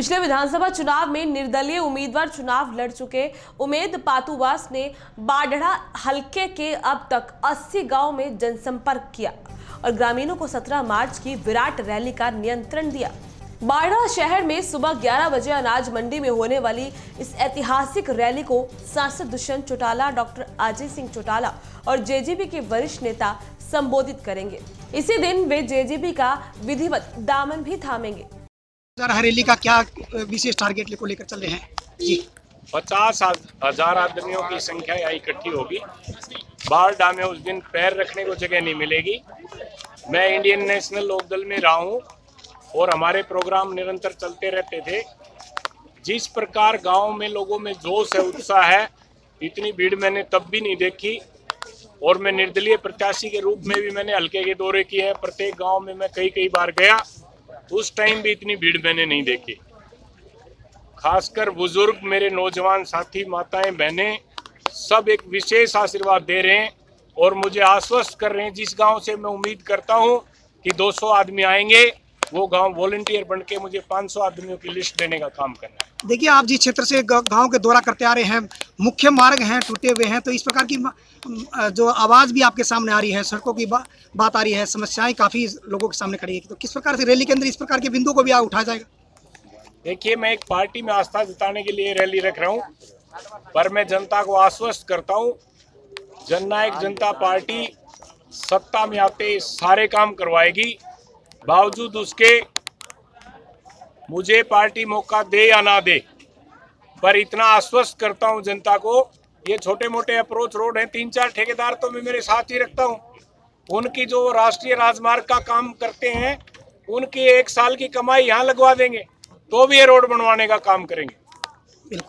पिछले विधानसभा चुनाव में निर्दलीय उम्मीदवार चुनाव लड़ चुके उमेद पातुवास ने बाढड़ा हलके के अब तक 80 गांव में जनसंपर्क किया और ग्रामीणों को 17 मार्च की विराट रैली का नियंत्रण दिया। बाढड़ा शहर में सुबह 11 बजे अनाज मंडी में होने वाली इस ऐतिहासिक रैली को सांसद दुष्यंत चौटाला, डॉक्टर अजय सिंह चौटाला और जेजेपी के वरिष्ठ नेता संबोधित करेंगे। इसी दिन वे जेजेपी का विधिवत दामन भी थामेंगे। रैली का क्या विशेष टारगेट को लेकर चल रहे हैं? जी 50,000 आदमियों की संख्या यहाँ इकट्ठी होगी। बाढड़ा में उस दिन पैर रखने को जगह नहीं मिलेगी। मैं इंडियन नेशनल लोक दल में रहा हूँ और हमारे प्रोग्राम निरंतर चलते रहते थे। जिस प्रकार गांव में लोगों में जोश है, उत्साह है, इतनी भीड़ मैंने तब भी नहीं देखी। और मैं निर्दलीय प्रत्याशी के रूप में भी मैंने हल्के के दौरे किए हैं। प्रत्येक गांव में मैं कई बार गया, उस टाइम भी इतनी भीड़ मैंने नहीं देखी। खासकर बुजुर्ग मेरे नौजवान साथी, माताएं, बहनें सब एक विशेष आशीर्वाद दे रहे हैं और मुझे आश्वस्त कर रहे हैं। जिस गाँव से मैं उम्मीद करता हूँ कि 200 आदमी आएंगे, वो गांव वॉलंटियर बनके मुझे 500 आदमियों की लिस्ट देने का काम करना है। देखिए, आप जिस क्षेत्र से गांव के दौरा करते आ रहे हैं, मुख्य मार्ग हैं, टूटे हुए हैं, तो इस प्रकार की जो आवाज़ भी आपके सामने आ रही है, सड़कों की बात आ रही है, समस्याएं काफ़ी लोगों के सामने खड़ी है, तो किस प्रकार से रैली के अंदर इस प्रकार के बिंदु को भी उठाया जाएगा? देखिए, मैं एक पार्टी में आस्था जताने के लिए रैली रख रहा हूँ, पर मैं जनता को आश्वस्त करता हूँ, जननायक जनता पार्टी सत्ता में आते सारे काम करवाएगी। बावजूद उसके मुझे पार्टी मौका दे या ना दे, पर इतना आश्वस्त करता हूं जनता को, ये छोटे मोटे अप्रोच रोड हैं, 3-4 ठेकेदार तो मैं मेरे साथ ही रखता हूं। उनकी जो राष्ट्रीय राजमार्ग का काम करते हैं, उनकी 1 साल की कमाई यहां लगवा देंगे तो भी ये रोड बनवाने का काम करेंगे। बिल्कुल।